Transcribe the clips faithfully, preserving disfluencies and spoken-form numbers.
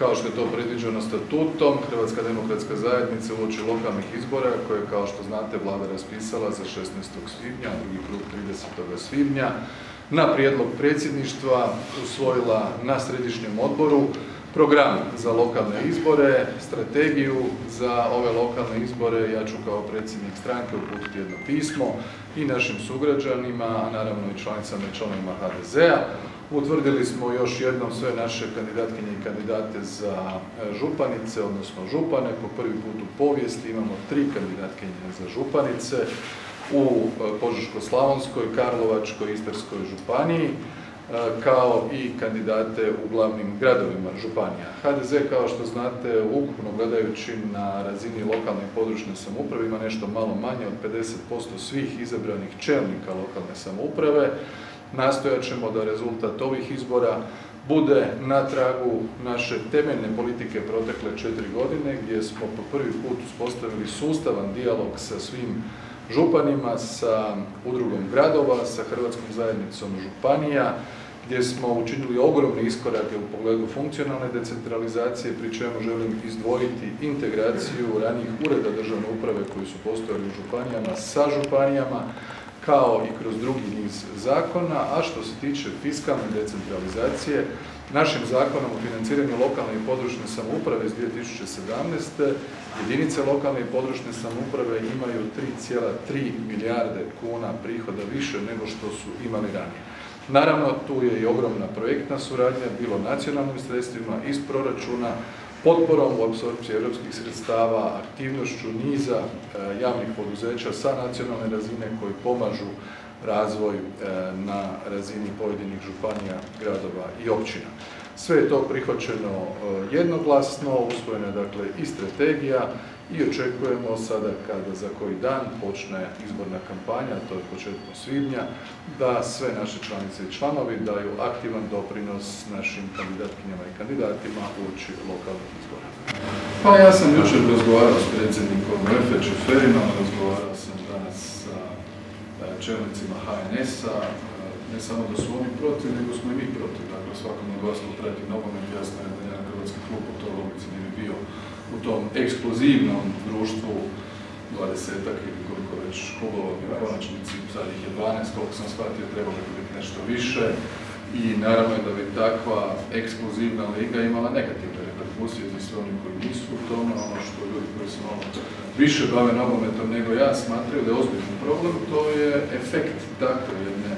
Kao što je to predviđeno statutom, Hrvatska demokratska zajednica uoči lokalnih izbora koje, kao što znate, vlada raspisala za šesnaestog svibnja, drugi krug tridesetog svibnja, na prijedlog predsjedništva usvojila na središnjem odboru program za lokalne izbore, strategiju za ove lokalne izbore. Ja ću kao predsjednik stranke uputiti jedno pismo i našim sugrađanima, a naravno i članicama i članovima ha de zea. Utvrdili smo još jednom sve naše kandidatkinje i kandidate za županice, odnosno župane. Po prvi put u povijesti imamo tri kandidatkinje za županice u Požeško-slavonskoj, Karlovačkoj i Istarskoj županiji, kao i kandidate u glavnim gradovima županija. ha de ze, kao što znate, ukupno gledajući na razini lokalne i područne samouprave, ima nešto malo manje od pedeset posto svih izabranih čelnika lokalne samouprave. Nastojat ćemo da rezultat ovih izbora bude na tragu naše temeljne politike protekle četiri godine, gdje smo po prvi put uspostavili sustavan dijalog sa svim županima, sa Udrugom gradova, sa Hrvatskom zajednicom županija, gdje smo učinili ogromne iskorake u pogledu funkcionalne decentralizacije, pri čemu želim izdvojiti integraciju ranijih ureda državne uprave koji su postojali u županijama sa županijama, kao i kroz drugi niz zakona. A što se tiče fiskalne decentralizacije, našim zakonom o financiranju lokalne i područne samouprave iz dvije tisuće sedamnaeste. jedinice lokalne i područne samouprave imaju tri zarez tri milijarde kuna prihoda više nego što su imali ranije. Naravno, tu je i ogromna projektna suradnja, bilo nacionalnim sredstvima iz proračuna, potporom u apsorpciji europskih sredstava, aktivnošću niza javnih poduzeća sa nacionalne razine koji pomažu razvoj na razini pojedinih županija, gradova i općina. Sve je to prihvaćeno jednoglasno, usvojena je dakle i strategija i očekujemo sada, kada za koji dan počne izborna kampanja, to je početkom svibnja, da sve naše članice i članovi daju aktivan doprinos našim kandidatkinjama i kandidatima uoči lokalnih izbora. Pa ja sam jučer razgovarao s predsjednikom UEFA Čeferinom, razgovarao sam danas sa čelnicima ha en esa, ne samo da su oni protiv, nego smo i mi protiv. Dakle, svakom od vas ko prati nogomet, jasno je da jedan hrvatski klub u toj logici ne bi bio u tom eksplozivnom društvu dvadesetak ili koliko već klubova, u konačnici sad ih je dvanaest, koliko sam shvatio, trebalo bi biti nešto više i naravno je da bi takva eksplozivna liga imala negativne reperkusije za sve oni koji nisu u tome. Ono što ljudi koji se malo više bave nogometom nego ja smatraju da je ozbiljni problem, to je efekt takve jedne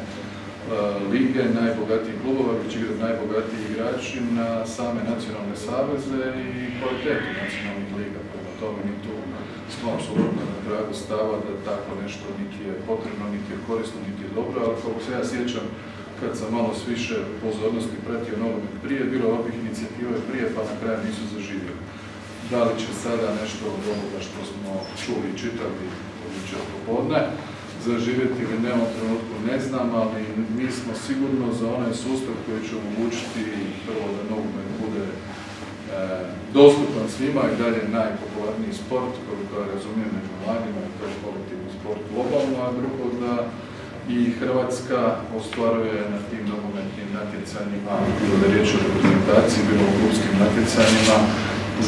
lige najbogatijih klubova, gdje će igrati najbogatiji igrači na same nacionalne saveze i kvalitetu nacionalnih liga. Prema tome, ni tu smo apsolutno na tragu stava da tako nešto niti je potrebno, niti je korisno, niti je dobro, ali kako se ja sjećam, kad sam malo s više pozornosti pratio nogomet prije, bilo ovih inicijativa prije, pa na kraju nisu zaživjeli. Da li će sada nešto od ovoga što smo čuli i čitali jučer popodne zaživjeti ili ne, u ovom trenutku ne znam, ali mi smo sigurno za onaj sustav koji će omogućiti prvo da nogomet bude e, dostupan svima i dalje najpopularniji sport, koliko je razumijem među mladima, je to kolektivni sport globalno, a drugo da i Hrvatska ostvaruje na tim nogometnim natjecanjima, bilo da je riječ o reprezentaciji, bilo o klubskim natjecanjima,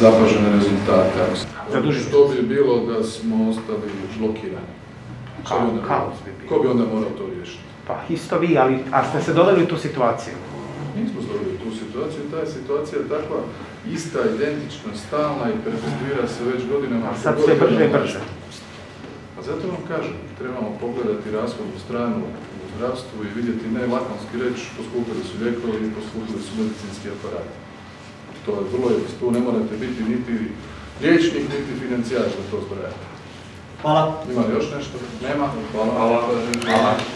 zapažene rezultate. Ono što bi bilo da smo ostali blokirani. Kao, kao bi bilo. Ko bi onda morao to riješiti? Pa isto vi, ali a ste se doveli u tu situaciju? Nismo se doveli u tu situaciju, ta je situacija takva ista, identična, stalna i perpetuira se već godinama. A sad sve brže i brže. A zato vam kažem, trebamo pogledati rashodnu stranu u zdravstvu i vidjeti ne lakonski reč, poskupili su lijekovi, poskupili su medicinski aparati. To je vrlo je, tu ne morate biti niti liječnik, niti financijač da to zbrajate. Hvala. Ima li još nešto? Nema. Hvala. Hvala. Hvala.